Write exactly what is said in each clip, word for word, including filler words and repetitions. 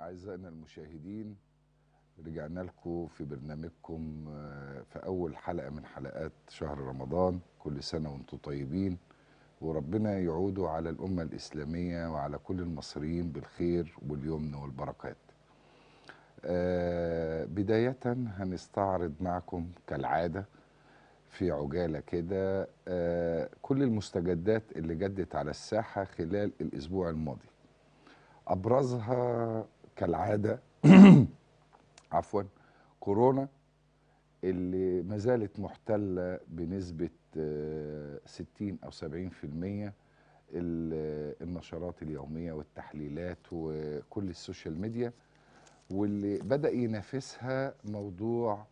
أعزائنا المشاهدين، رجعنا لكم في برنامجكم في أول حلقة من حلقات شهر رمضان. كل سنة وانتم طيبين، وربنا يعودوا على الأمة الإسلامية وعلى كل المصريين بالخير واليمن والبركات. بداية هنستعرض معكم كالعادة في عجالة كده كل المستجدات اللي جدت على الساحة خلال الأسبوع الماضي. أبرزها كالعادة عفوا كورونا اللي ما زالت محتلة بنسبة ستين أو سبعين في المية النشرات اليومية والتحليلات وكل السوشيال ميديا، واللي بدأ ينافسها موضوع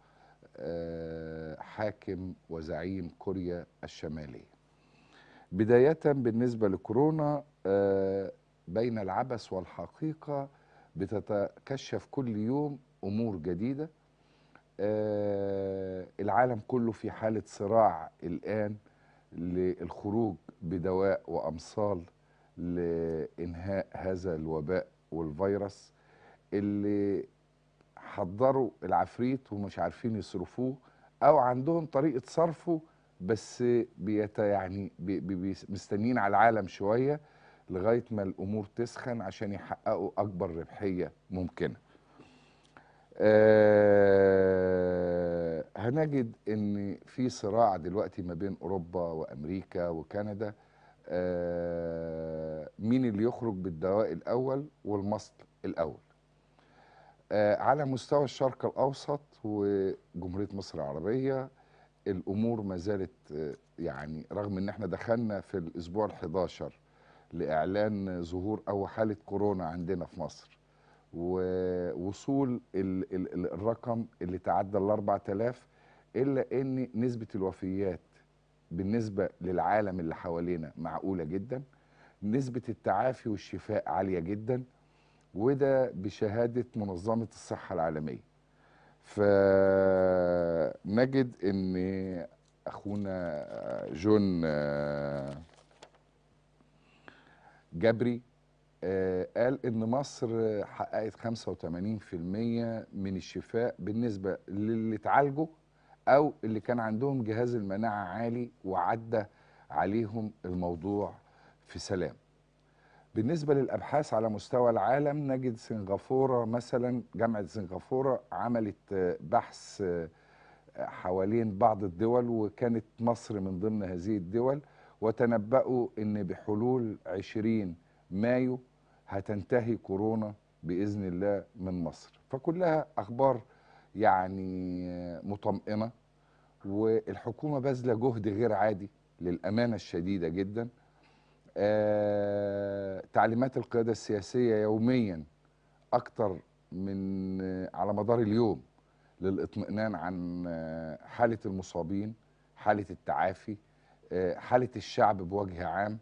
حاكم وزعيم كوريا الشمالية. بداية بالنسبة لكورونا، بين العبث والحقيقة بتتكشف كل يوم أمور جديدة. آه العالم كله في حالة صراع الآن للخروج بدواء وأمصال لإنهاء هذا الوباء والفيروس اللي حضروا العفريت ومش عارفين يصرفوه، أو عندهم طريقة صرفه بس بيت يعني بي بي مستنين على العالم شوية لغاية ما الأمور تسخن عشان يحققوا أكبر ربحية ممكنة. آه هنجد ان في صراع دلوقتي ما بين اوروبا وامريكا وكندا، آه مين اللي يخرج بالدواء الاول والمصل الاول. آه على مستوى الشرق الاوسط وجمهوريه مصر العربيه الامور ما زالت آه يعني رغم ان احنا دخلنا في الاسبوع الحادي عشر لاعلان ظهور اول حاله كورونا عندنا في مصر، ووصول الرقم اللي تعدى ال أربعة آلاف، إلا أن نسبة الوفيات بالنسبة للعالم اللي حوالينا معقولة جدا، نسبة التعافي والشفاء عالية جدا، وده بشهادة منظمة الصحة العالمية. فنجد أن أخونا جون جابري قال إن مصر حققت خمسة وثمانين في المية من الشفاء بالنسبة للي اتعالجوا أو اللي كان عندهم جهاز المناعة عالي وعدى عليهم الموضوع في سلام. بالنسبة للأبحاث على مستوى العالم، نجد سنغافورة مثلا، جامعة سنغافورة عملت بحث حوالين بعض الدول وكانت مصر من ضمن هذه الدول، وتنبأوا إن بحلول عشرين مايو هتنتهي كورونا بإذن الله من مصر. فكلها أخبار يعني مطمئنة، والحكومة باذلة جهد غير عادي للأمانة الشديدة جدا. آه، تعليمات القيادة السياسية يوميا أكتر من على مدار اليوم للإطمئنان عن حالة المصابين، حالة التعافي، حالة الشعب بوجه عام.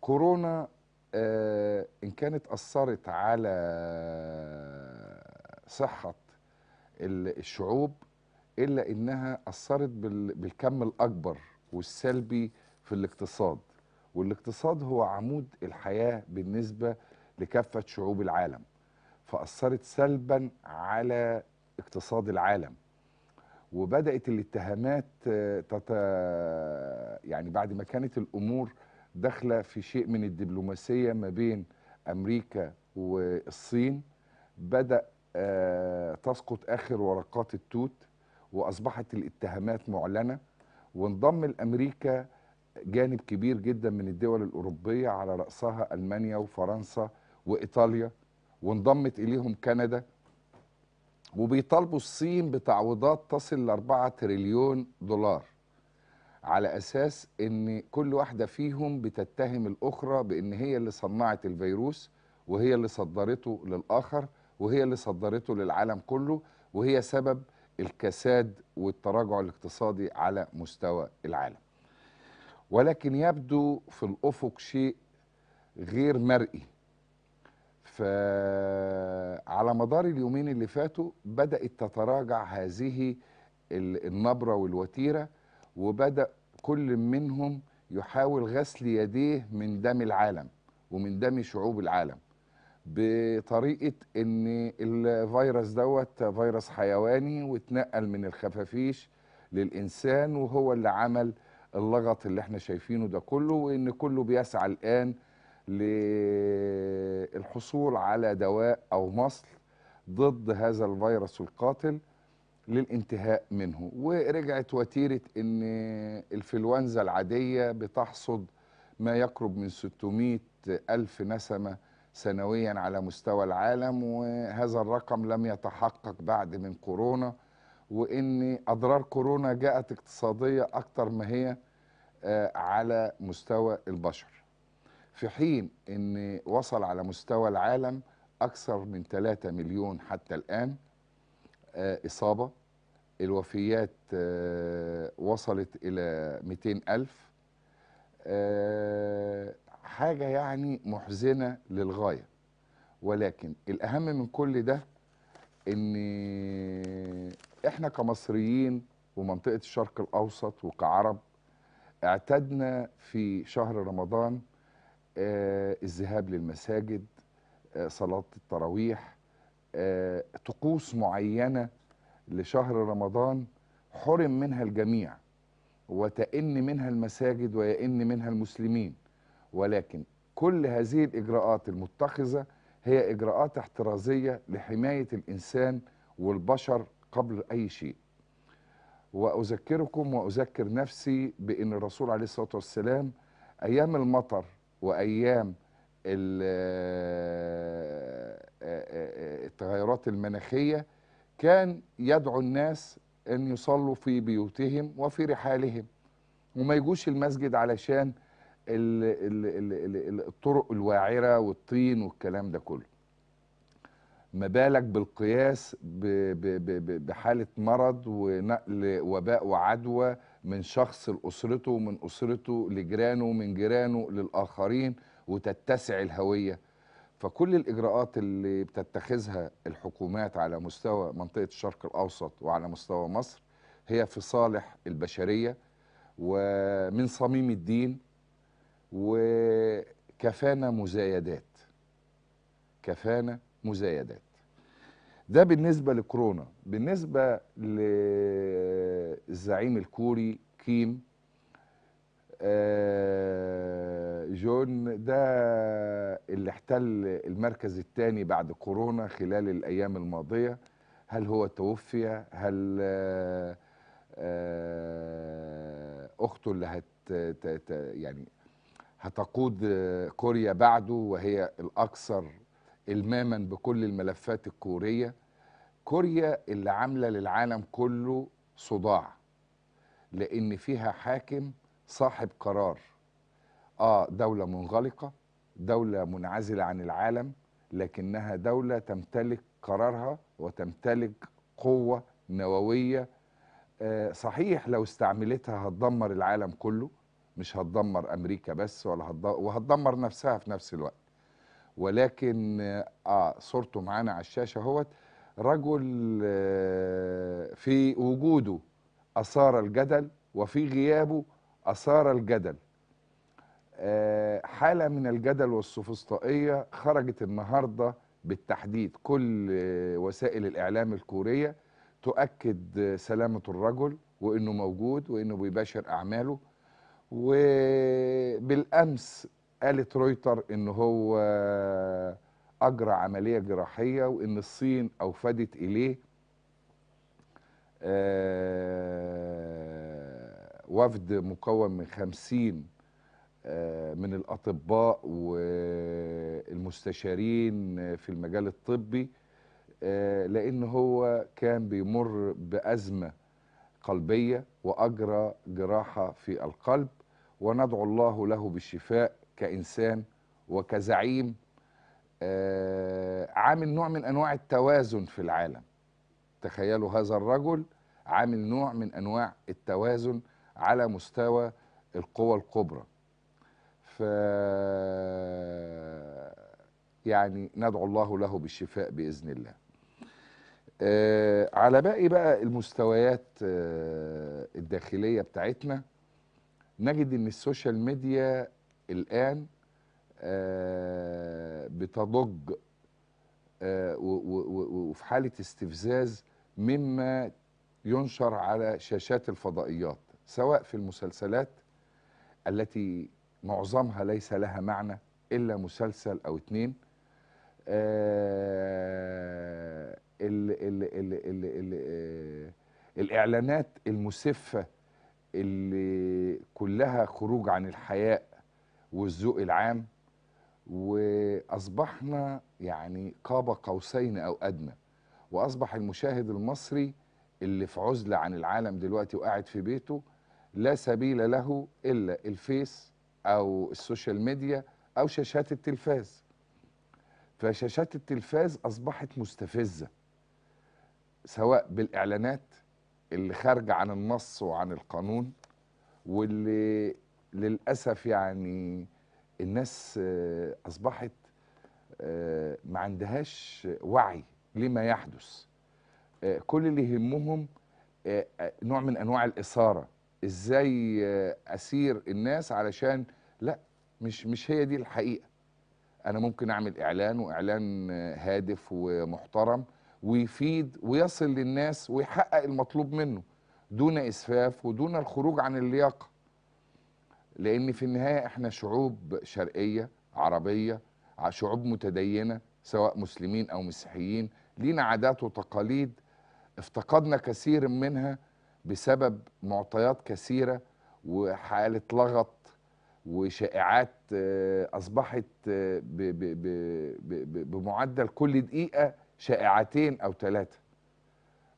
كورونا آه إن كانت أثرت على صحة الشعوب، إلا إنها أثرت بالكم الأكبر والسلبي في الاقتصاد، والاقتصاد هو عمود الحياة بالنسبة لكافة شعوب العالم، فأثرت سلبا على اقتصاد العالم. وبدأت الاتهامات تت... يعني بعد ما كانت الأمور داخله في شيء من الدبلوماسيه ما بين امريكا والصين، بدا آه تسقط اخر ورقات التوت واصبحت الاتهامات معلنه، وانضم لامريكا جانب كبير جدا من الدول الاوروبيه على راسها المانيا وفرنسا وايطاليا، وانضمت اليهم كندا، وبيطالبوا الصين بتعويضات تصل ل أربعة تريليون دولار على أساس أن كل واحدة فيهم بتتهم الأخرى بأن هي اللي صنعت الفيروس، وهي اللي صدرته للآخر، وهي اللي صدرته للعالم كله، وهي سبب الكساد والتراجع الاقتصادي على مستوى العالم. ولكن يبدو في الأفق شيء غير مرئي، فعلى مدار اليومين اللي فاتوا بدأت تتراجع هذه النبرة والوتيرة، وبدأ كل منهم يحاول غسل يديه من دم العالم ومن دم شعوب العالم، بطريقه ان الفيروس دوت فيروس حيواني واتنقل من الخفافيش للانسان، وهو اللي عمل اللغط اللي احنا شايفينه ده كله، وان كله بيسعى الان للحصول على دواء او مصل ضد هذا الفيروس القاتل للانتهاء منه. ورجعت وتيره ان الانفلونزا العاديه بتحصد ما يقرب من ستمائة ألف نسمه سنويا على مستوى العالم، وهذا الرقم لم يتحقق بعد من كورونا، وان اضرار كورونا جاءت اقتصاديه اكتر ما هي على مستوى البشر، في حين ان وصل على مستوى العالم اكثر من ثلاثة مليون حتى الان اصابه. الوفيات وصلت الى مئتين ألف، حاجه يعني محزنه للغايه. ولكن الاهم من كل ده ان احنا كمصريين ومنطقه الشرق الاوسط وكعرب اعتدنا في شهر رمضان الذهاب للمساجد، صلاه التراويح، طقوس معينه لشهر رمضان حرم منها الجميع، وتئن منها المساجد ويئن منها المسلمين. ولكن كل هذه الإجراءات المتخذة هي إجراءات احترازية لحماية الإنسان والبشر قبل أي شيء. وأذكركم وأذكر نفسي بأن الرسول عليه الصلاة والسلام أيام المطر وأيام التغيرات المناخية كان يدعو الناس أن يصلوا في بيوتهم وفي رحالهم، وما يجوش المسجد علشان الطرق الوعرة والطين والكلام ده كله. ما بالك بالقياس بحالة مرض ونقل وباء وعدوى من شخص لأسرته ومن أسرته لجيرانه ومن جيرانه للآخرين وتتسع الهوية. فكل الإجراءات اللي بتتخذها الحكومات على مستوى منطقة الشرق الأوسط وعلى مستوى مصر هي في صالح البشرية ومن صميم الدين، وكفانا مزايدات كفانا مزايدات. ده بالنسبة لكورونا. بالنسبة للزعيم الكوري كيم جون، ده اللي احتل المركز الثاني بعد كورونا خلال الأيام الماضية. هل هو توفي؟ هل أخته اللي هت يعني هتقود كوريا بعده وهي الأكثر إلماما بكل الملفات الكورية؟ كوريا اللي عاملة للعالم كله صداع، لأن فيها حاكم صاحب قرار. آه دولة منغلقة، دولة منعزلة عن العالم، لكنها دولة تمتلك قرارها وتمتلك قوة نووية. آه صحيح لو استعملتها هتدمر العالم كله، مش هتدمر أمريكا بس ولا هتدمر وهتدمر نفسها في نفس الوقت. ولكن آه صورته معانا على الشاشة اهوت، رجل آه في وجوده أثار الجدل وفي غيابه أثار الجدل. آه حالة من الجدل والسوفسطائية خرجت النهاردة بالتحديد. كل آه وسائل الإعلام الكورية تؤكد آه سلامة الرجل وإنه موجود وإنه بيباشر أعماله. وبالأمس قالت رويتر إن هو أجرى عملية جراحية وإن الصين أوفدت إليه وفد مكون من خمسين من الأطباء والمستشارين في المجال الطبي، لأن هو كان بيمر بأزمة قلبية وأجرى جراحة في القلب. وندعو الله له بالشفاء كإنسان وكزعيم آه عامل نوع من أنواع التوازن في العالم. تخيلوا هذا الرجل عامل نوع من أنواع التوازن على مستوى القوى الكبرى. ف يعني ندعو الله له بالشفاء بإذن الله. آه على باقي بقى المستويات آه الداخلية بتاعتنا، نجد ان السوشيال ميديا الآن آه بتضج وفي حالة استفزاز مما ينشر على شاشات الفضائيات، سواء في المسلسلات التي معظمها ليس لها معنى إلا مسلسل أو اتنين، آه ال ال ال ال ال ال الإعلانات المسفة اللي كلها خروج عن الحياء والذوق العام، وأصبحنا يعني قاب قوسين أو أدنى. وأصبح المشاهد المصري اللي في عزلة عن العالم دلوقتي وقاعد في بيته لا سبيل له إلا الفيس أو السوشيال ميديا أو شاشات التلفاز. فشاشات التلفاز أصبحت مستفزة، سواء بالإعلانات اللي خارجة عن النص وعن القانون، واللي للأسف يعني الناس أصبحت ما عندهاش وعي لما يحدث. كل اللي يهمهم نوع من أنواع الإثارة، إزاي أسير الناس علشان لا مش مش هي دي الحقيقة. أنا ممكن أعمل إعلان وإعلان هادف ومحترم ويفيد ويصل للناس ويحقق المطلوب منه دون إسفاف ودون الخروج عن اللياقة، لأن في النهاية إحنا شعوب شرقية عربية، شعوب متدينة سواء مسلمين أو مسيحيين، لينا عادات وتقاليد افتقدنا كثير منها بسبب معطيات كثيرة وحالة لغط وشائعات أصبحت بمعدل كل دقيقة شائعتين أو ثلاثة.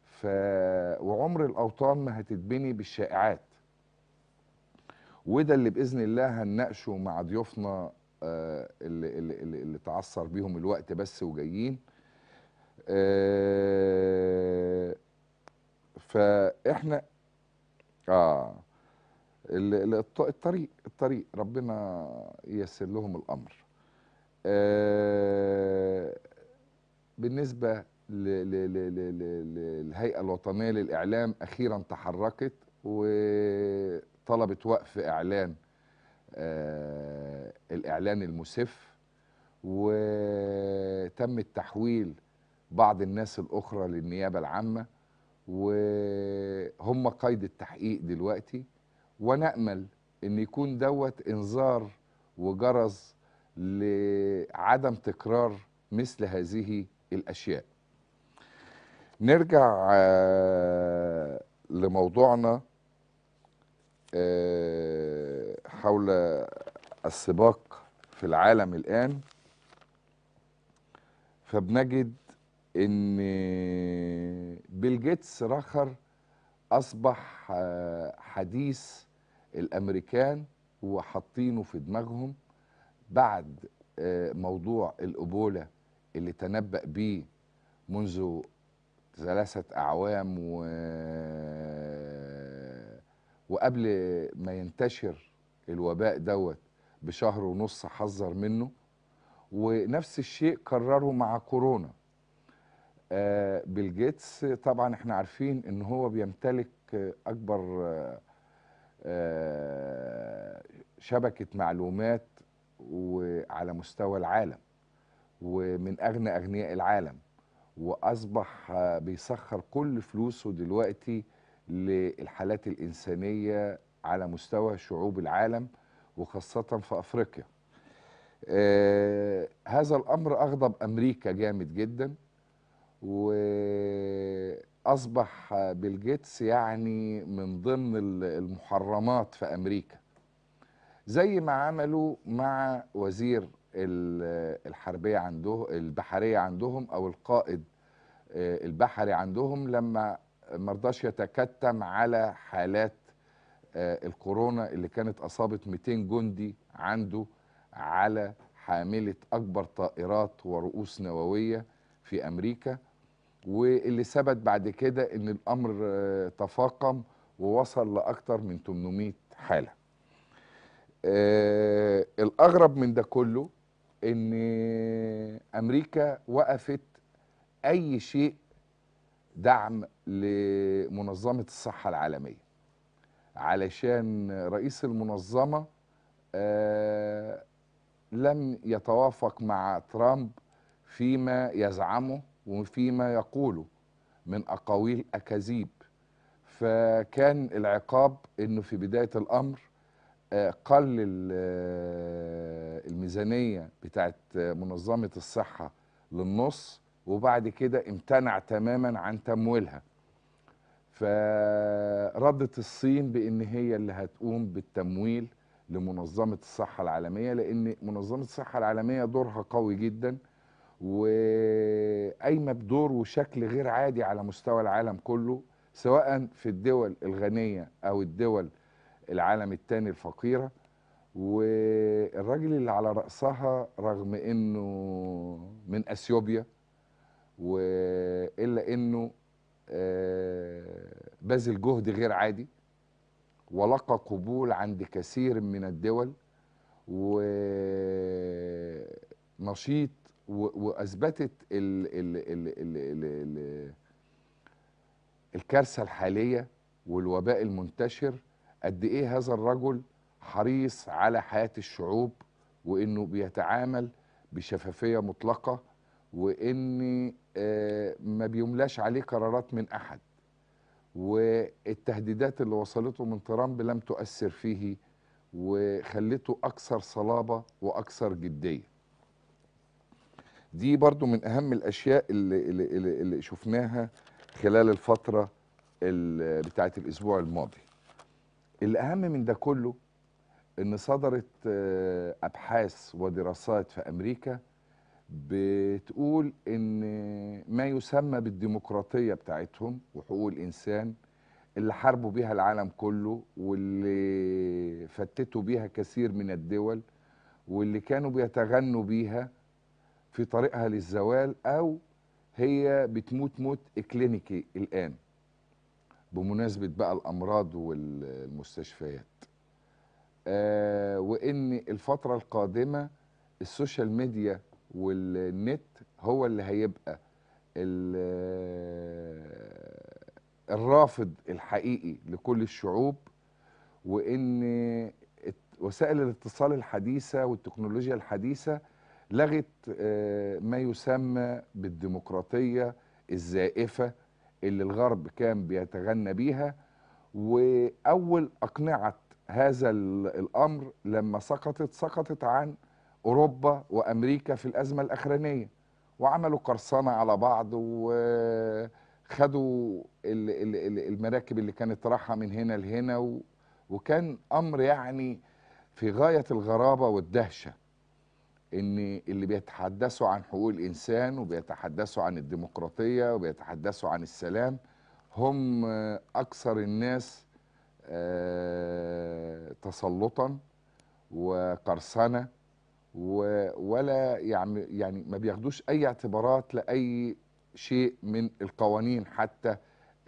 ف... وعمر الأوطان ما هتتبني بالشائعات، وده اللي بإذن الله هنناقشه مع ضيوفنا اللي, اللي, اللي تعصر بيهم الوقت بس وجايين. أه فاحنا اه الطريق الطريق ربنا ييسر لهم الامر. أه بالنسبه للهيئه الوطنيه للاعلام، اخيرا تحركت وطلبت وقف اعلان أه الاعلان المسف، وتم التحويل بعض الناس الأخرى للنيابة العامة، وهم قيد التحقيق دلوقتي، ونأمل أن يكون دوت إنذار وجرس لعدم تكرار مثل هذه الأشياء. نرجع لموضوعنا حول السباق في العالم الآن. فبنجد إن بيل غيتس رخر أصبح حديث الأمريكان وحاطينه في دماغهم بعد موضوع الإبولا اللي تنبأ بيه منذ ثلاثة أعوام و... وقبل ما ينتشر الوباء دوت بشهر ونص حذر منه، ونفس الشيء كرره مع كورونا. آه بيل غيتس طبعا احنا عارفين ان هو بيمتلك اكبر آه آه شبكة معلومات وعلى مستوى العالم، ومن اغنى اغنياء العالم، واصبح آه بيسخر كل فلوسه دلوقتي للحالات الانسانية على مستوى شعوب العالم وخاصة في افريقيا. آه هذا الامر اغضب امريكا جامد جدا، وأصبح بيل غيتس يعني من ضمن المحرمات في أمريكا، زي ما عملوا مع وزير الحربية عنده البحرية عندهم أو القائد البحري عندهم لما مرضاش يتكتم على حالات الكورونا اللي كانت أصابت مئتين جندي عنده على حاملة أكبر طائرات ورؤوس نووية في أمريكا، واللي ثبت بعد كده ان الامر تفاقم ووصل لاكتر من ثمانمئة حاله. آه الاغرب من ده كله ان امريكا وقفت اي شيء دعم لمنظمه الصحه العالميه، علشان رئيس المنظمه آه لم يتوافق مع ترامب فيما يزعمه وفيما يقوله من أقاويل أكاذيب. فكان العقاب أنه في بداية الأمر قلل الميزانية بتاعت منظمة الصحة للنص، وبعد كده امتنع تماما عن تمويلها. فردت الصين بأن هي اللي هتقوم بالتمويل لمنظمة الصحة العالمية، لأن منظمة الصحة العالمية دورها قوي جدا وقايمة بدور وشكل غير عادي على مستوى العالم كله، سواء في الدول الغنية أو الدول العالم الثاني الفقيرة. والراجل اللي على رأسها رغم أنه من أثيوبيا وإلا أنه بذل جهد غير عادي ولقى قبول عند كثير من الدول ونشيط، وأثبتت ال ال ال ال ال ال الكارثة الحالية والوباء المنتشر قد إيه هذا الرجل حريص على حياة الشعوب، وإنه بيتعامل بشفافية مطلقة، وإن ما بيملاش عليه قرارات من أحد، والتهديدات اللي وصلته من ترامب لم تؤثر فيه وخلته أكثر صلابة وأكثر جدية. دي برضو من أهم الأشياء اللي, اللي, اللي شفناها خلال الفترة بتاعة الأسبوع الماضي. الأهم من ده كله إن صدرت أبحاث ودراسات في أمريكا بتقول إن ما يسمى بالديمقراطية بتاعتهم وحقوق الإنسان اللي حاربوا بيها العالم كله واللي فتتوا بيها كثير من الدول واللي كانوا بيتغنوا بيها في طريقها للزوال، أو هي بتموت موت إكلينيكي الآن بمناسبة بقى الأمراض والمستشفيات. آه وإن الفترة القادمة السوشيال ميديا والنت هو اللي هيبقى الرافض الحقيقي لكل الشعوب، وإن وسائل الاتصال الحديثة والتكنولوجيا الحديثة لغت ما يسمى بالديمقراطية الزائفة اللي الغرب كان بيتغنى بيها. وأول أقنعت هذا الأمر لما سقطت سقطت عن أوروبا وأمريكا في الأزمة الأخرانية، وعملوا قرصنة على بعض وخدوا المراكب اللي كانت راحة من هنا لهنا، وكان أمر يعني في غاية الغرابة والدهشة، إن اللي بيتحدثوا عن حقوق الإنسان وبيتحدثوا عن الديمقراطية وبيتحدثوا عن السلام هم أكثر الناس تسلطا وقرصنة، ولا يعني ما بياخدوش أي اعتبارات لأي شيء من القوانين حتى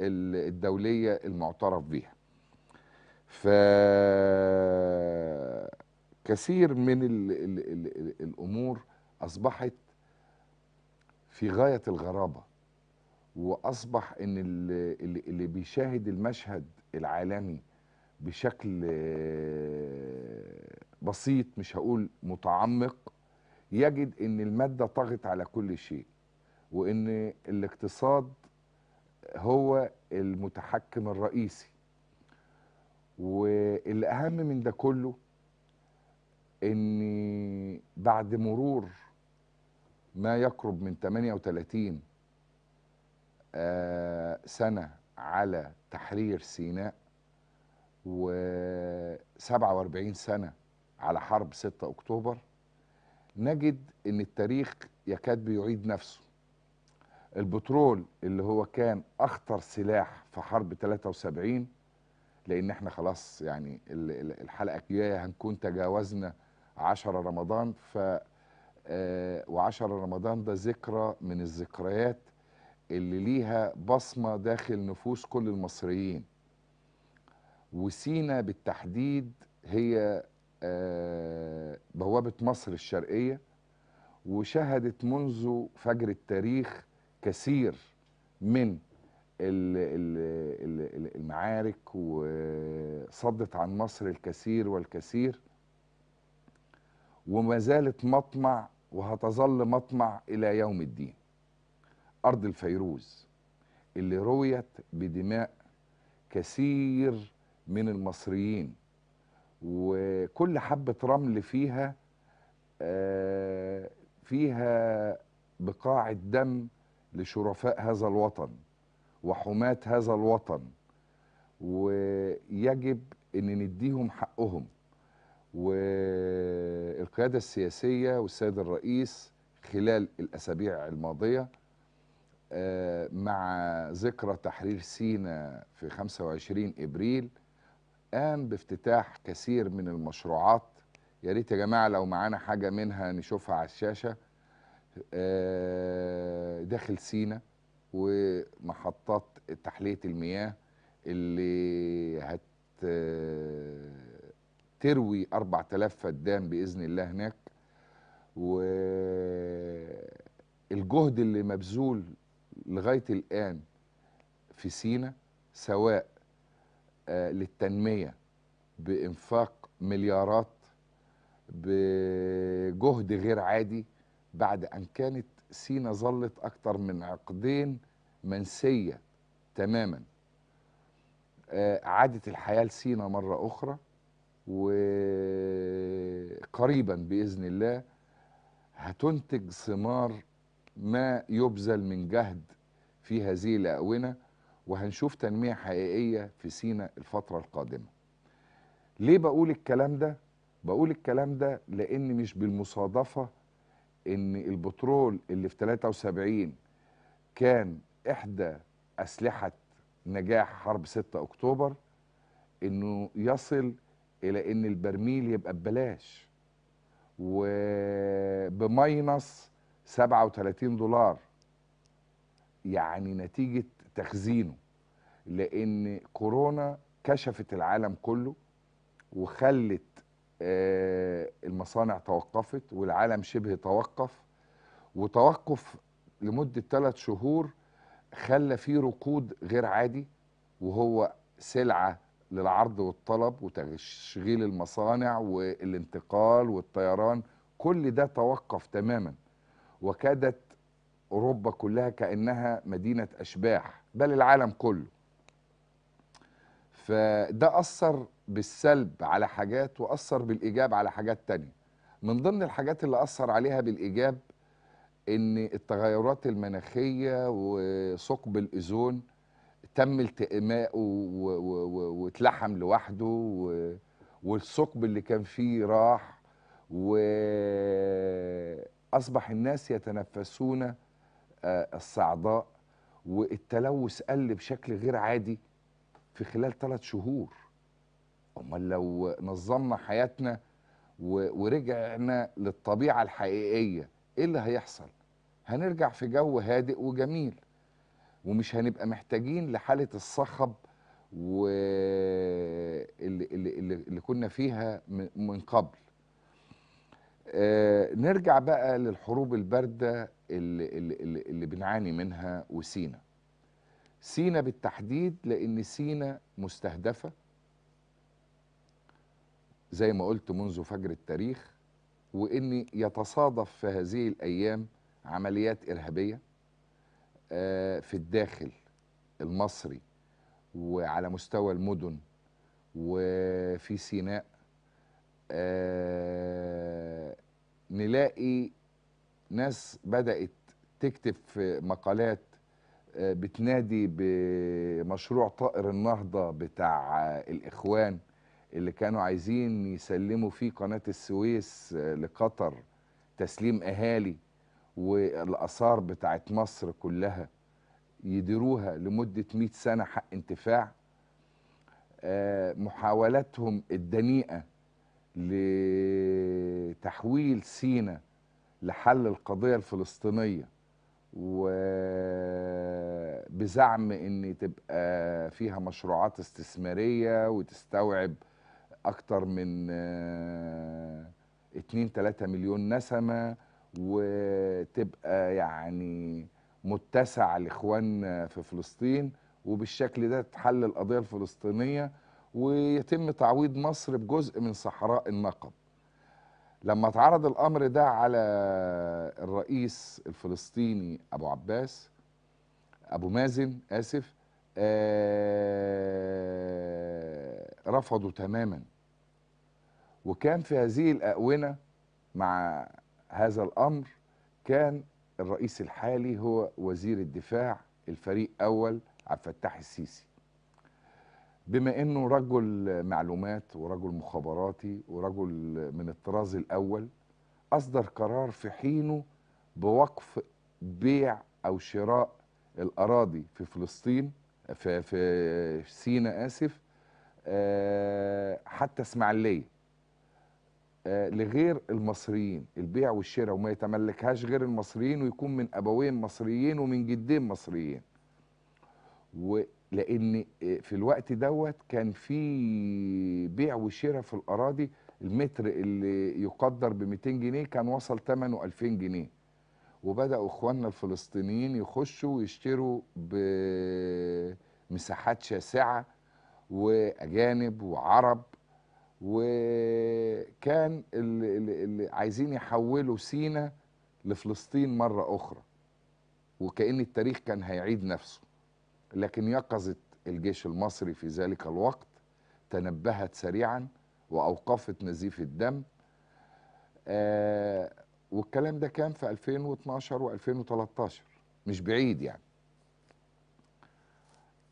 الدولية المعترف بيها. فكثير من ال ال ال الأمور أصبحت في غاية الغرابة، وأصبح إن اللي, اللي بيشاهد المشهد العالمي بشكل بسيط مش هقول متعمق يجد ان المادة طغت على كل شيء، وان الاقتصاد هو المتحكم الرئيسي. والاهم من ده كله ان بعد مرور ما يقرب من ثمانية وثلاثين سنة على تحرير سيناء وسبعة وأربعين سنة على حرب ستة أكتوبر، نجد ان التاريخ يكاد بيعيد نفسه. البترول اللي هو كان اخطر سلاح في حرب ثلاثة وسبعين، لان احنا خلاص يعني الحلقة الجاية هنكون تجاوزنا عشرة رمضان، ف وعشرة رمضان ده ذكرى من الذكريات اللي ليها بصمة داخل نفوس كل المصريين، وسينا بالتحديد هي بوابة مصر الشرقية، وشهدت منذ فجر التاريخ كثير من المعارك وصدت عن مصر الكثير والكثير، وما زالت مطمع وهتظل مطمع إلى يوم الدين. أرض الفيروز اللي رويت بدماء كثير من المصريين، وكل حبة رمل فيها فيها بقاعة دم لشرفاء هذا الوطن وحماة هذا الوطن، ويجب أن نديهم حقهم. والقيادة السياسية والسيد الرئيس خلال الأسابيع الماضية مع ذكرى تحرير سيناء في خمسة وعشرين إبريل قام بافتتاح كثير من المشروعات. يا ريت يا جماعة لو معانا حاجة منها نشوفها على الشاشة. داخل سيناء ومحطات تحلية المياه اللي هتروي أربعة آلاف فدان بإذن الله هناك، والجهد اللي مبذول لغاية الآن في سيناء سواء للتنمية بإنفاق مليارات بجهد غير عادي بعد أن كانت سيناء ظلت أكتر من عقدين منسية تماما. عادت الحياة لسيناء مرة أخرى، وقريبا بإذن الله هتنتج ثمار ما يبذل من جهد في هذه الأونة، وهنشوف تنمية حقيقية في سيناء الفترة القادمة. ليه بقول الكلام ده؟ بقول الكلام ده لأن مش بالمصادفة إن البترول اللي في ثلاثة وسبعين كان إحدى أسلحة نجاح حرب ستة أكتوبر إنه يصل إلى إن البرميل يبقى ببلاش وبماينص سبعة وثلاثين دولار، يعني نتيجة تخزينه، لأن كورونا كشفت العالم كله وخلت المصانع توقفت والعالم شبه توقف، وتوقف لمدة ثلاث شهور خلى فيه ركود غير عادي، وهو سلعة للعرض والطلب وتشغيل المصانع والانتقال والطيران، كل ده توقف تماما. وكادت أوروبا كلها كأنها مدينة أشباح، بل العالم كله. فده أثر بالسلب على حاجات وأثر بالإيجاب على حاجات تانية. من ضمن الحاجات اللي أثر عليها بالإيجاب إن التغيرات المناخية وثقب الأوزون تم التئامه واتلحم لوحده، والثقب اللي كان فيه راح، وأصبح الناس يتنفسون الصعداء، والتلوث قل بشكل غير عادي في خلال ثلاث شهور. أمال لو نظمنا حياتنا ورجعنا للطبيعة الحقيقية إيه اللي هيحصل؟ هنرجع في جو هادئ وجميل، ومش هنبقى محتاجين لحالة الصخب واللي اللي اللي كنا فيها من قبل. نرجع بقى للحروب الباردة اللي, اللي, اللي بنعاني منها وسينا. سينا بالتحديد، لأن سينا مستهدفة زي ما قلت منذ فجر التاريخ، وإن يتصادف في هذه الأيام عمليات إرهابية في الداخل المصري وعلى مستوى المدن وفي سيناء. نلاقي ناس بدأت تكتب في مقالات بتنادي بمشروع طائر النهضة بتاع الإخوان اللي كانوا عايزين يسلموا فيه قناة السويس لقطر، تسليم أهالي والآثار بتاعت مصر كلها يديروها لمدة مئة سنة حق انتفاع. محاولاتهم الدنيئة لتحويل سيناء لحل القضية الفلسطينية وبزعم ان تبقى فيها مشروعات استثمارية وتستوعب اكتر من مليونين وثلاثة مليون نسمة وتبقى يعني متسع لإخوان في فلسطين، وبالشكل ده تحل القضية الفلسطينية ويتم تعويض مصر بجزء من صحراء النقب. لما اتعرض الامر ده على الرئيس الفلسطيني ابو عباس ابو مازن اسف آه رفضوا تماما، وكان في هذه الاونه مع هذا الامر كان الرئيس الحالي هو وزير الدفاع الفريق اول عبد الفتاح السيسي، بما انه رجل معلومات ورجل مخابراتي ورجل من الطراز الاول، اصدر قرار في حينه بوقف بيع او شراء الاراضي في فلسطين في, في سيناء اسف حتى اسماعيليه لغير المصريين، البيع والشراء وما يتملكهاش غير المصريين ويكون من ابوين مصريين ومن جدين مصريين. و لان في الوقت دوت كان في بيع وشراء في الاراضي، المتر اللي يقدر ب مئتين جنيه كان وصل ثمنه ألفين جنيه، وبداوا اخواننا الفلسطينيين يخشوا ويشتروا بمساحات شاسعه واجانب وعرب، وكان اللي عايزين يحولوا سينا لفلسطين مره اخرى، وكأن التاريخ كان هيعيد نفسه. لكن يقظت الجيش المصري في ذلك الوقت، تنبهت سريعا وأوقفت نزيف الدم. آه والكلام ده كان في ألفين واثناشر وألفين وثلاثتاشر، مش بعيد يعني.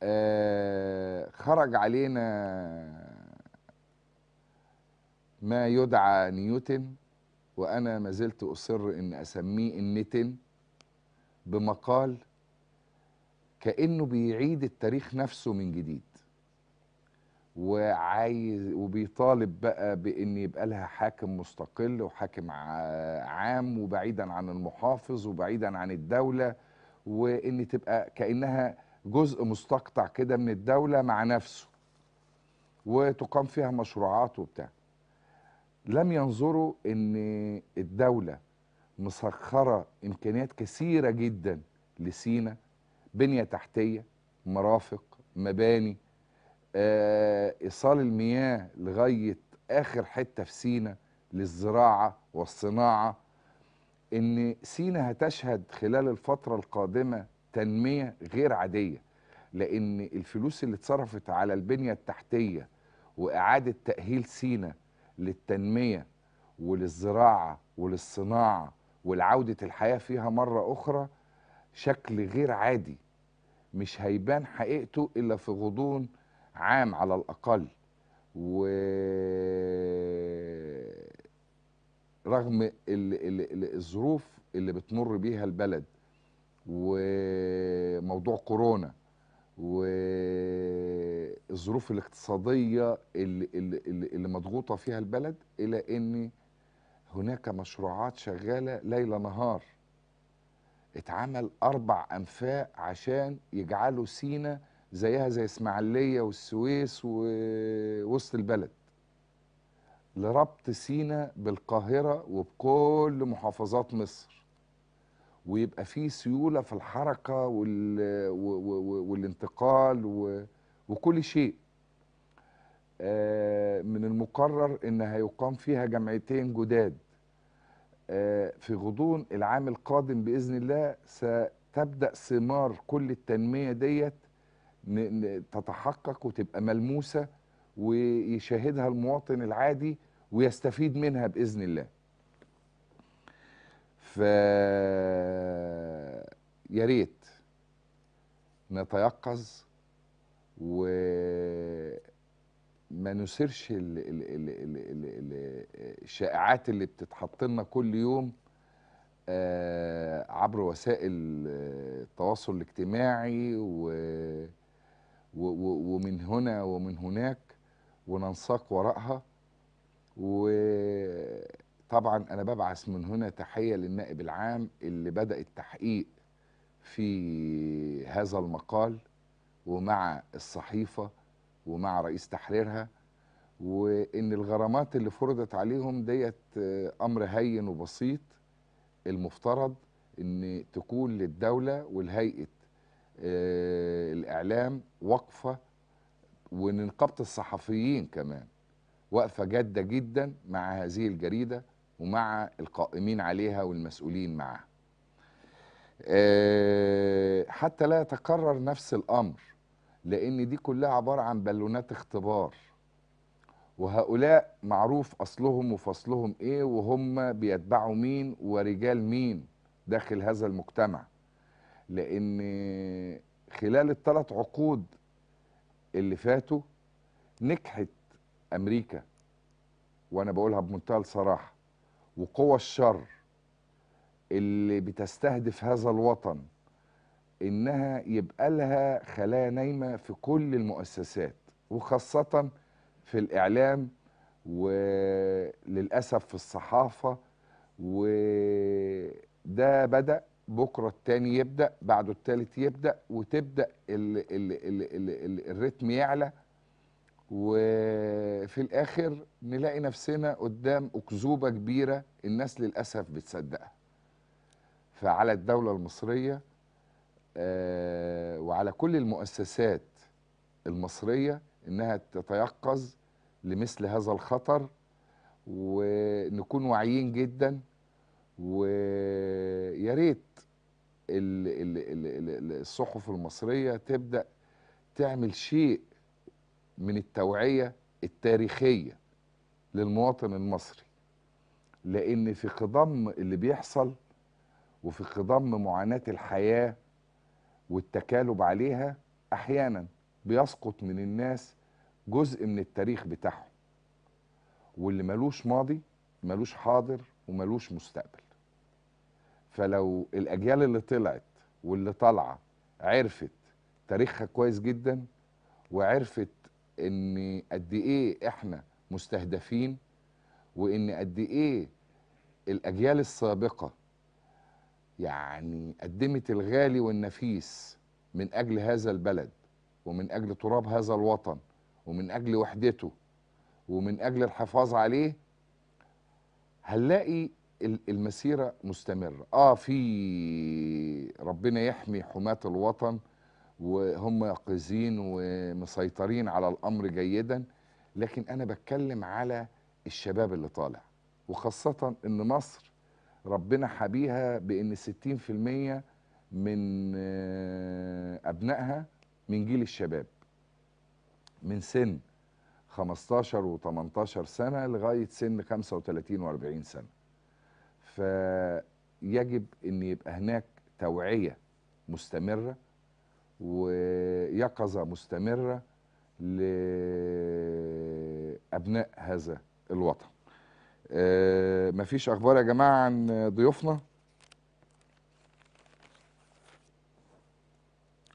آه خرج علينا ما يدعى نيوتن، وأنا ما زلت أصر إن أسميه النتن، بمقال كأنه بيعيد التاريخ نفسه من جديد، وعايز وبيطالب بقى بإن يبقى لها حاكم مستقل وحاكم عام وبعيدا عن المحافظ وبعيدا عن الدولة، وإن تبقى كأنها جزء مستقطع كده من الدولة مع نفسه، وتقام فيها مشروعات وبتاع. لم ينظروا إن الدولة مسخرة إمكانيات كثيرة جدا لسينا، بنية تحتية، مرافق، مباني، آه، إيصال المياه لغاية آخر حتة في سينا للزراعة والصناعة. إن سينا هتشهد خلال الفترة القادمة تنمية غير عادية، لأن الفلوس اللي اتصرفت على البنية التحتية وإعادة تأهيل سينا للتنمية وللزراعة وللصناعة ولعودة الحياة فيها مرة أخرى شكل غير عادي، مش هيبان حقيقته إلا في غضون عام على الأقل. ورغم الظروف اللي بتمر بيها البلد وموضوع كورونا والظروف الاقتصادية اللي, اللي مضغوطة فيها البلد، إلى أن هناك مشروعات شغالة ليل نهار. اتعمل أربع أنفاق عشان يجعلوا سينا زيها زي اسماعيلية والسويس ووسط البلد، لربط سينا بالقاهرة وبكل محافظات مصر، ويبقى فيه سيولة في الحركة وال... والانتقال و... وكل شيء. من المقرر إن هيقام فيها جامعتين جداد. في غضون العام القادم بإذن الله ستبدأ ثمار كل التنمية ديت تتحقق وتبقى ملموسة ويشاهدها المواطن العادي ويستفيد منها بإذن الله. فيا ريت نتيقظ و ما نثيرش الشائعات اللي بتتحط لنا كل يوم عبر وسائل التواصل الاجتماعي ومن هنا ومن هناك، وننساق وراءها. وطبعا أنا ببعث من هنا تحية للنائب العام اللي بدأ التحقيق في هذا المقال ومع الصحيفة ومع رئيس تحريرها، وإن الغرامات اللي فرضت عليهم ديت أمر هين وبسيط. المفترض إن تكون للدولة والهيئة الإعلام وقفة، وإن نقابة الصحفيين كمان وقفة جادة جدا مع هذه الجريدة ومع القائمين عليها والمسؤولين معها. حتى لا يتكرر نفس الأمر، لأن دي كلها عبارة عن بالونات اختبار، وهؤلاء معروف أصلهم وفصلهم إيه وهم بيتبعوا مين ورجال مين داخل هذا المجتمع. لأن خلال الثلاث عقود اللي فاتوا نجحت أمريكا، وأنا بقولها بمنتهى الصراحة، وقوى الشر اللي بتستهدف هذا الوطن إنها يبقى لها خلايا نايمة في كل المؤسسات وخاصة في الإعلام وللأسف في الصحافة. وده بدأ، بكرة التاني يبدأ، بعده التالت يبدأ، وتبدأ ال ال ال ال ال الرتم يعلى، وفي الآخر نلاقي نفسنا قدام أكذوبة كبيرة الناس للأسف بتصدقها. فعلى الدولة المصرية وعلى كل المؤسسات المصرية إنها تتيقظ لمثل هذا الخطر، ونكون واعيين جدا. ويا ريت الصحف المصرية تبدأ تعمل شيء من التوعية التاريخية للمواطن المصري، لأن في خضم اللي بيحصل وفي خضم معاناة الحياة والتكالب عليها أحيانا بيسقط من الناس جزء من التاريخ بتاعهم، واللي ملوش ماضي ملوش حاضر وملوش مستقبل. فلو الأجيال اللي طلعت واللي طالعة عرفت تاريخها كويس جدا، وعرفت إن قد إيه إحنا مستهدفين، وإن قد إيه الأجيال السابقة يعني قدمت الغالي والنفيس من أجل هذا البلد، ومن أجل تراب هذا الوطن، ومن أجل وحدته، ومن أجل الحفاظ عليه، هنلاقي المسيرة مستمرة. آه في ربنا يحمي حماة الوطن وهم يقظين ومسيطرين على الأمر جيدا، لكن أنا بتكلم على الشباب اللي طالع، وخاصة إن مصر ربنا حبيها بإن ستين في المية من أبنائها من جيل الشباب، من سن خمستاشر وتمنتاشر سنة لغاية سن خمسة وتلاتين وأربعين سنة. فيجب أن يبقى هناك توعية مستمرة ويقظة مستمرة لأبناء هذا الوطن. أه مفيش أخبار يا جماعة عن ضيوفنا؟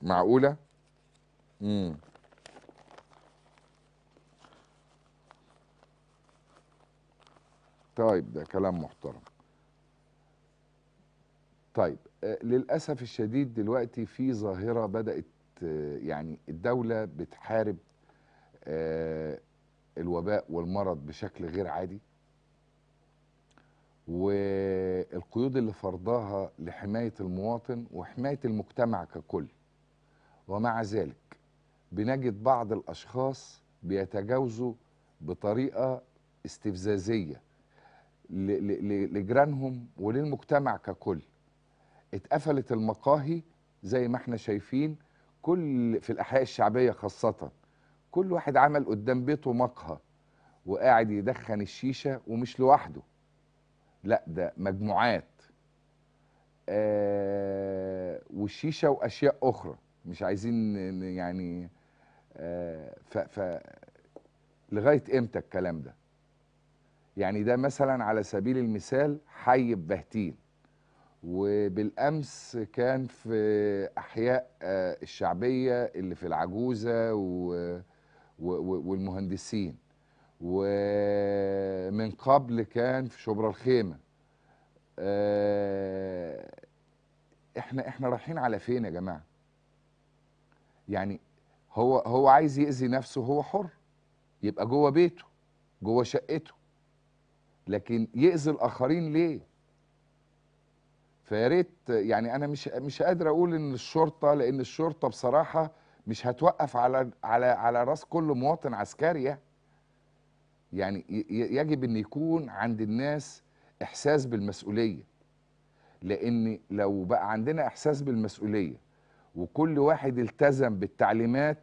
معقولة؟ مم. طيب ده كلام محترم. طيب أه للأسف الشديد دلوقتي في ظاهرة بدأت، أه يعني الدولة بتحارب أه الوباء والمرض بشكل غير عادي، والقيود اللي فرضاها لحماية المواطن وحماية المجتمع ككل، ومع ذلك بنجد بعض الأشخاص بيتجاوزوا بطريقة استفزازية لجيرانهم وللمجتمع ككل. اتقفلت المقاهي زي ما احنا شايفين، كل في الأحياء الشعبية خاصة كل واحد عمل قدام بيته مقهى وقاعد يدخن الشيشة، ومش لوحده، لا ده مجموعات، آه والشيشة وأشياء أخرى مش عايزين يعني آه ف, ف لغاية إمتى الكلام ده؟ يعني ده مثلا على سبيل المثال حي بهتين، وبالأمس كان في أحياء آه الشعبية اللي في العجوزة و, و, و, والمهندسين، ومن قبل كان في شبرا الخيمة. اه احنا احنا رايحين على فين يا جماعة؟ يعني هو هو عايز يأذي نفسه هو حر، يبقى جوه بيته جوه شقته، لكن يأذي الآخرين ليه؟ فيا ريت يعني انا مش مش قادر اقول ان الشرطة، لان الشرطة بصراحة مش هتوقف على على على راس كل مواطن عسكري. يعني يجب أن يكون عند الناس إحساس بالمسؤولية، لأن لو بقى عندنا إحساس بالمسؤولية وكل واحد التزم بالتعليمات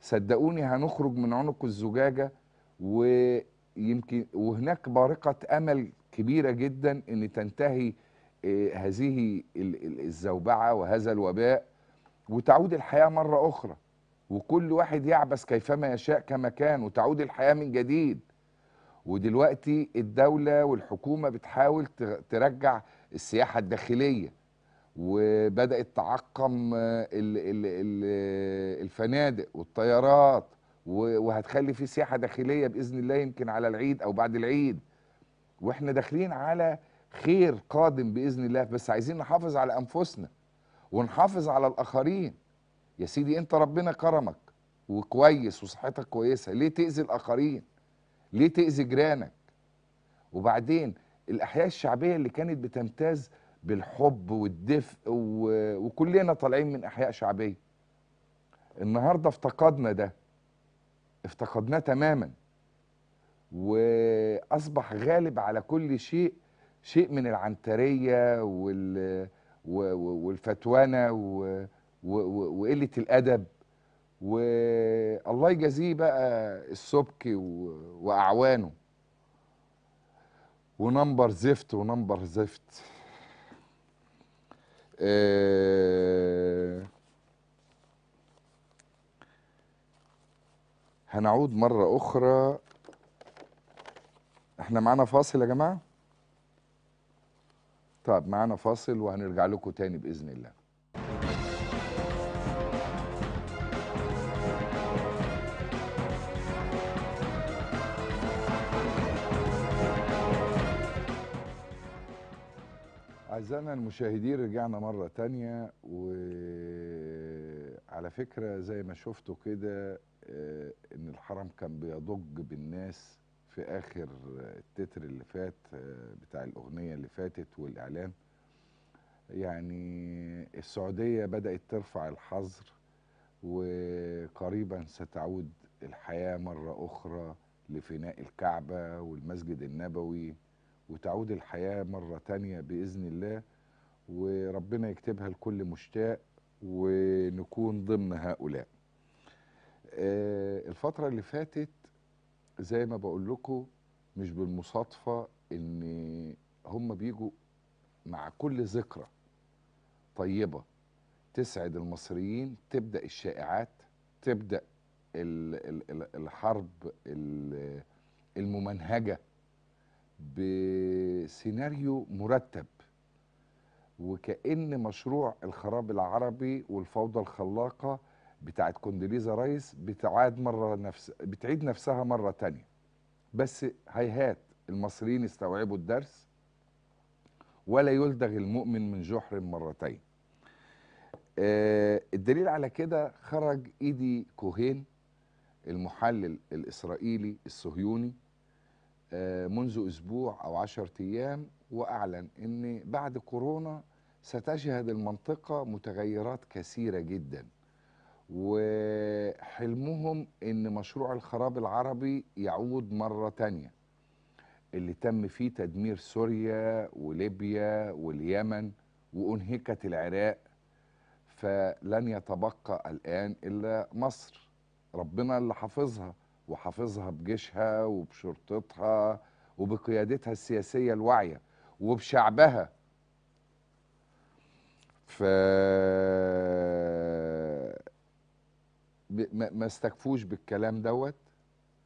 صدقوني هنخرج من عنق الزجاجة، ويمكن وهناك بارقة أمل كبيرة جدا أن تنتهي هذه الزوبعة وهذا الوباء وتعود الحياة مرة أخرى، وكل واحد يعبث كيفما يشاء كما كان وتعود الحياة من جديد. ودلوقتي الدولة والحكومة بتحاول ترجع السياحة الداخلية، وبدأت تعقم الفنادق والطيارات، وهتخلي في سياحة داخلية بإذن الله يمكن على العيد أو بعد العيد، وإحنا داخلين على خير قادم بإذن الله. بس عايزين نحافظ على أنفسنا ونحافظ على الآخرين. يا سيدي أنت ربنا كرمك وكويس وصحتك كويسة، ليه تأذي الآخرين؟ ليه تأذي جيرانك؟ وبعدين الأحياء الشعبية اللي كانت بتمتاز بالحب والدفء، وكلنا طالعين من أحياء شعبية، النهاردة افتقدنا ده، افتقدناه تماما، وأصبح غالب على كل شيء شيء من العنترية والفتوانة وقلة الأدب. والله يجازيه بقى السبكي وأعوانه، ونمبر زفت ونمبر زفت. أه هنعود مرة أخرى. احنا معانا فاصل يا جماعة. طب معانا فاصل وهنرجع لكم تاني بإذن الله. أعزائنا المشاهدين رجعنا مرة تانية، وعلى فكرة زي ما شفتوا كده إن الحرم كان بيضج بالناس في آخر التتر اللي فات بتاع الأغنية اللي فاتت والإعلان. يعني السعودية بدأت ترفع الحظر، وقريبا ستعود الحياة مرة أخرى لفناء الكعبة والمسجد النبوي، وتعود الحياة مرة تانية بإذن الله، وربنا يكتبها لكل مشتاق ونكون ضمن هؤلاء. الفترة اللي فاتت زي ما بقول لكم مش بالمصادفة إن هم بيجوا مع كل ذكرى طيبة تسعد المصريين، تبدأ الشائعات، تبدأ الحرب الممنهجة بسيناريو مرتب، وكأن مشروع الخراب العربي والفوضى الخلاقة بتاعت كوندليزا رايس بتعاد مرة نفس بتعيد نفسها مرة تانية. بس هيهات المصريين استوعبوا الدرس، ولا يلدغ المؤمن من جحر مرتين. آه الدليل على كده خرج إيدي كوهين المحلل الإسرائيلي الصهيوني منذ أسبوع أو عشرة أيام، وأعلن أن بعد كورونا ستشهد المنطقة متغيرات كثيرة جدا، وحلمهم أن مشروع الخراب العربي يعود مرة تانية اللي تم فيه تدمير سوريا وليبيا واليمن وأنهكت العراق، فلن يتبقى الآن إلا مصر. ربنا اللي حافظها وحافظها بجيشها وبشرطتها وبقيادتها السياسية الواعية وبشعبها. ف ما استكفوش بالكلام دوت،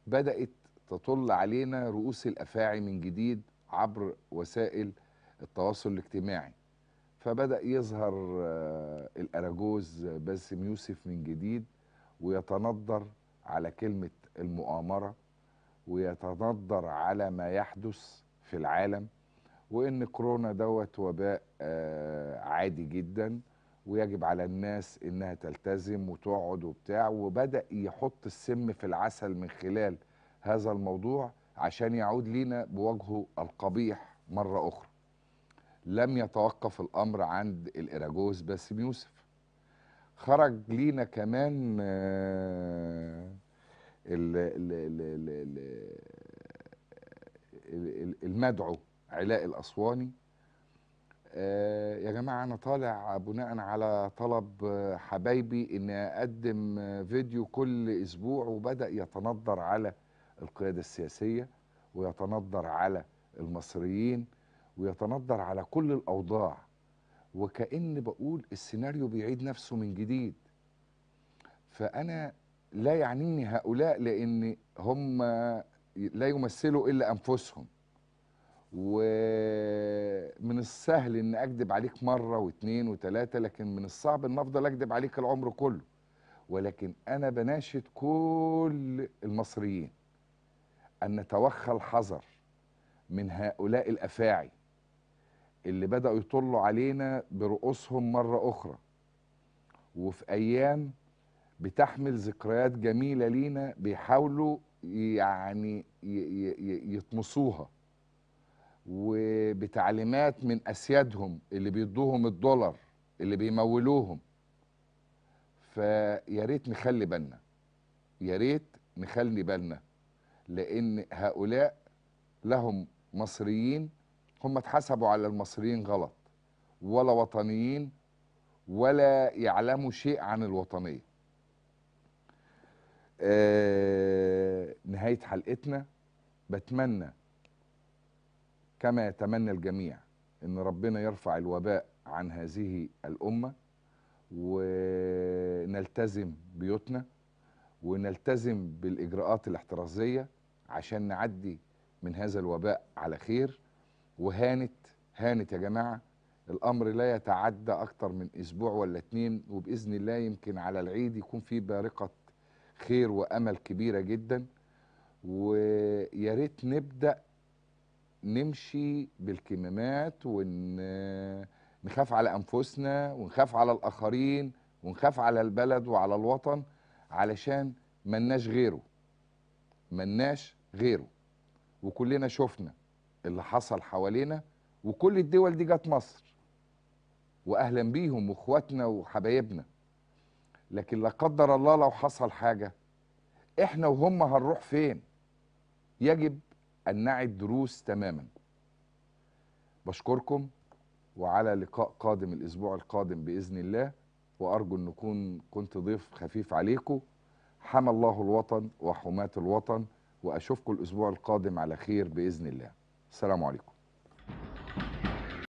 بدأت تطل علينا رؤوس الأفاعي من جديد عبر وسائل التواصل الاجتماعي، فبدأ يظهر الأراجوز باسم يوسف من جديد ويتنظر على كلمة المؤامرة، ويتنظر على ما يحدث في العالم، وإن كورونا دوت وباء عادي جدا ويجب على الناس إنها تلتزم وتقعد وبتاع، وبدأ يحط السم في العسل من خلال هذا الموضوع عشان يعود لينا بوجهه القبيح مرة أخرى. لم يتوقف الأمر عند الإراجوز باسم يوسف، خرج لينا كمان المدعو علاء الأسواني. آه يا جماعة أنا طالع بناء على طلب حبايبي إن أقدم فيديو كل أسبوع، وبدأ يتندر على القيادة السياسية ويتندر على المصريين ويتندر على كل الأوضاع، وكأن بقول السيناريو بيعيد نفسه من جديد. فأنا لا يعنيني هؤلاء لأن هم لا يمثلوا إلا أنفسهم، ومن السهل إن أكذب عليك مرة واثنين وثلاثة، لكن من الصعب إن أفضل أكذب عليك العمر كله. ولكن أنا بناشد كل المصريين أن نتوخى الحذر من هؤلاء الأفاعي اللي بدأوا يطلوا علينا برؤوسهم مرة أخرى، وفي أيام بتحمل ذكريات جميلة لينا بيحاولوا يعني يطمسوها، وبتعليمات من أسيادهم اللي بيدوهم الدولار اللي بيمولوهم. فيا ريت نخلي بالنا، يا ريت نخلي بالنا، لأن هؤلاء لهم مصريين هم اتحسبوا على المصريين غلط، ولا وطنيين ولا يعلموا شيء عن الوطنية. آه نهاية حلقتنا بتمنى كما يتمنى الجميع ان ربنا يرفع الوباء عن هذه الأمة، ونلتزم بيوتنا ونلتزم بالإجراءات الاحترازية عشان نعدي من هذا الوباء على خير. وهانت هانت يا جماعة، الأمر لا يتعدى أكتر من أسبوع ولا اتنين، وبإذن الله يمكن على العيد يكون في بارقة خير وأمل كبيرة جدا. ويا ريت نبدأ نمشي بالكمامات ونخاف على أنفسنا ونخاف على الآخرين ونخاف على البلد وعلى الوطن، علشان ملناش غيره، ملناش غيره. وكلنا شفنا اللي حصل حوالينا، وكل الدول دي جت مصر وأهلا بيهم وإخواتنا وحبايبنا، لكن لا قدر الله لو حصل حاجة إحنا وهم هنروح فين؟ يجب أن نعد دروس تماما. بشكركم، وعلى لقاء قادم الأسبوع القادم بإذن الله، وأرجو أن أكون كنت ضيف خفيف عليكم. حمى الله الوطن وحماة الوطن، وأشوفكم الأسبوع القادم على خير بإذن الله. السلام عليكم.